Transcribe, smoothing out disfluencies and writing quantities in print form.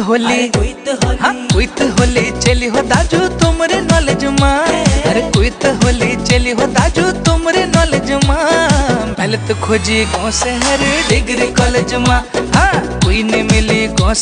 होली हाँ कुई त होली चली हो दाजू तुमरे नॉलेज माँ। अरे कुई त होली चली हो दाजू तुमरे नॉलेज माँ। पहले तो खोजी गाँव शहर डिग्री कॉलेज माँ। हाँ कोई नहीं मिली गाँव।